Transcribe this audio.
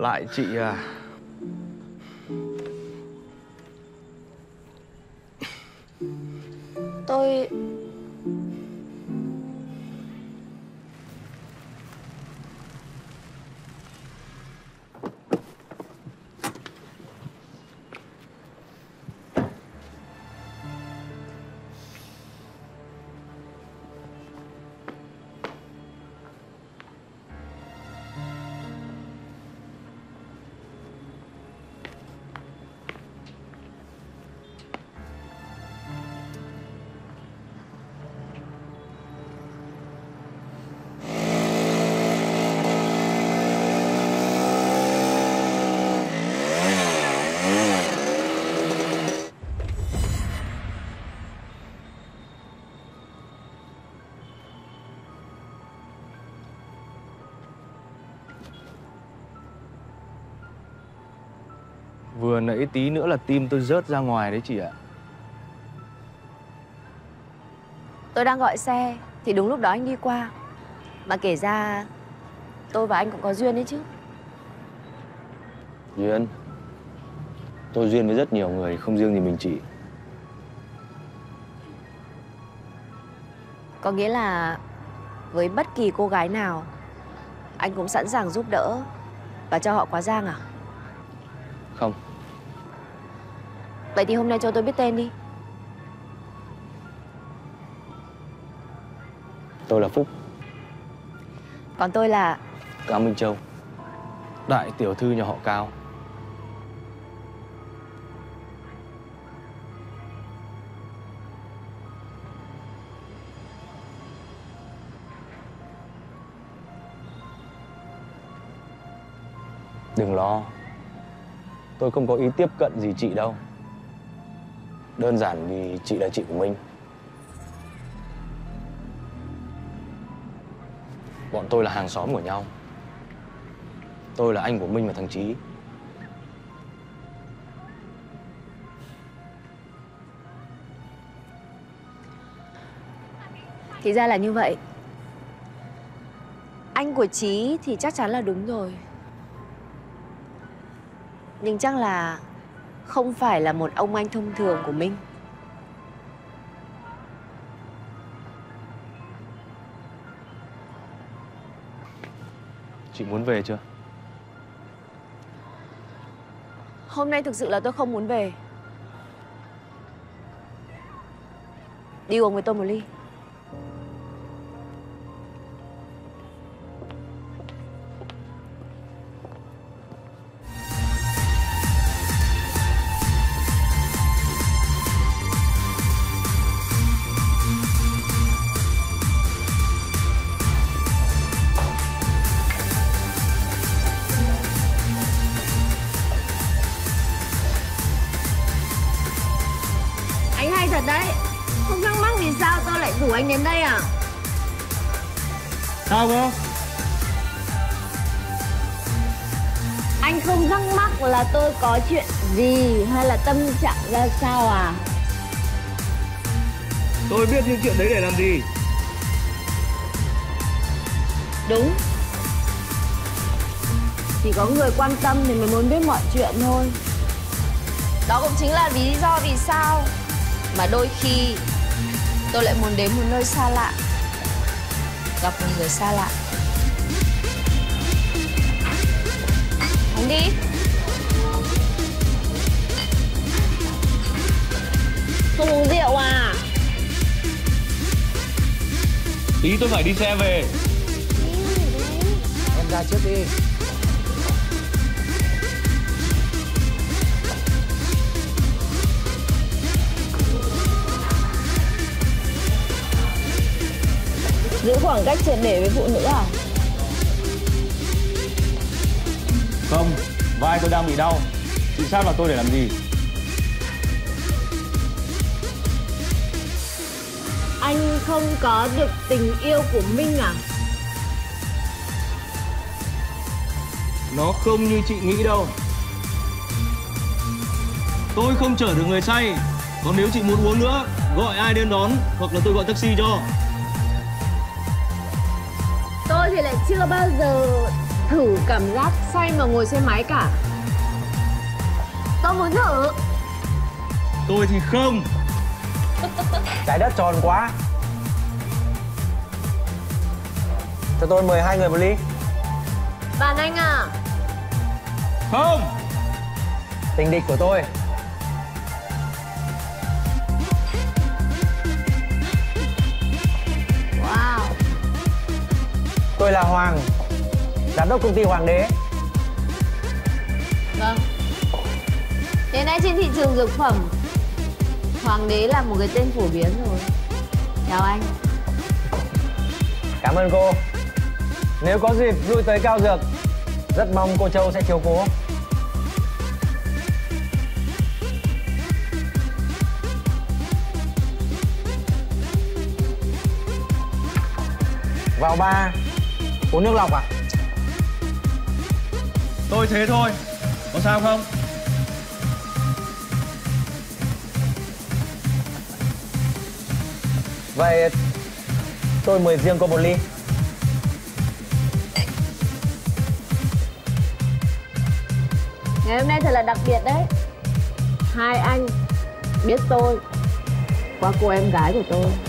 lại chị à. Vừa nãy tí nữa là tim tôi rớt ra ngoài đấy chị ạ. Tôi đang gọi xe thì đúng lúc đó anh đi qua. Mà kể ra tôi và anh cũng có duyên đấy chứ. Duyên? Tôi duyên với rất nhiều người, không riêng gì mình chị. Có nghĩa là với bất kỳ cô gái nào anh cũng sẵn sàng giúp đỡ và cho họ quá giang à? Không. Vậy thì hôm nay cho tôi biết tên đi. Tôi là Phúc. Còn tôi là Cao Minh Châu, đại tiểu thư nhà họ Cao. Đừng lo, tôi không có ý tiếp cận gì chị đâu. Đơn giản vì chị là chị của mình. Bọn tôi là hàng xóm của nhau. Tôi là anh của Minh và thằng Chí. Thì ra là như vậy. Anh của Chí thì chắc chắn là đúng rồi. Nhưng chắc là không phải là một ông anh thông thường của Minh. Chị muốn về chưa? Hôm nay thực sự là tôi không muốn về. Đi uống với tôi một ly. Anh đến đây à? Sao cô? Anh không thắc mắc là tôi có chuyện gì hay là tâm trạng ra sao à? Tôi biết những chuyện đấy để làm gì. Đúng, chỉ có người quan tâm thì mới muốn biết mọi chuyện thôi. Đó cũng chính là lý do vì sao mà đôi khi tôi lại muốn đến một nơi xa lạ, gặp một người xa lạ. Anh đi. Không uống rượu à? Tí tôi phải đi xe về. Em ra trước đi. Giữ khoảng cách triệt để với phụ nữ à? Không, vai tôi đang bị đau. Chị sát vào tôi để làm gì? Anh không có được tình yêu của Minh à? Nó không như chị nghĩ đâu. Tôi không chở được người say. Còn nếu chị muốn uống nữa, gọi ai đến đón hoặc là tôi gọi taxi cho. Tôi thì lại chưa bao giờ thử cảm giác say mà ngồi xe máy cả. Tôi muốn thử. Tôi thì không. Trái đất tròn quá. Cho tôi 12 người một ly. Bạn anh à. Không. Tình địch của tôi. Wow. Tôi là Hoàng, giám đốc công ty Hoàng Đế. Vâng. Đến nay trên thị trường dược phẩm, Hoàng Đế là một cái tên phổ biến rồi. Chào anh. Cảm ơn cô. Nếu có dịp lui tới Cao Dược, rất mong cô Châu sẽ chiếu cố. Vào bar uống nước lọc à? Tôi thế thôi, có sao không? Vậy tôi mời riêng cô một ly. Ngày hôm nay thật là đặc biệt đấy. Hai anh biết tôi qua cô em gái của tôi.